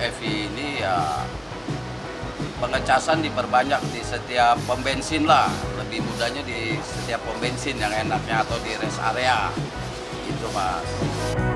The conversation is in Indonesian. EV ini ya pengecasan diperbanyak di setiap pom bensin lah, lebih mudahnya di setiap pom bensin yang enaknya atau di rest area gitu Mas.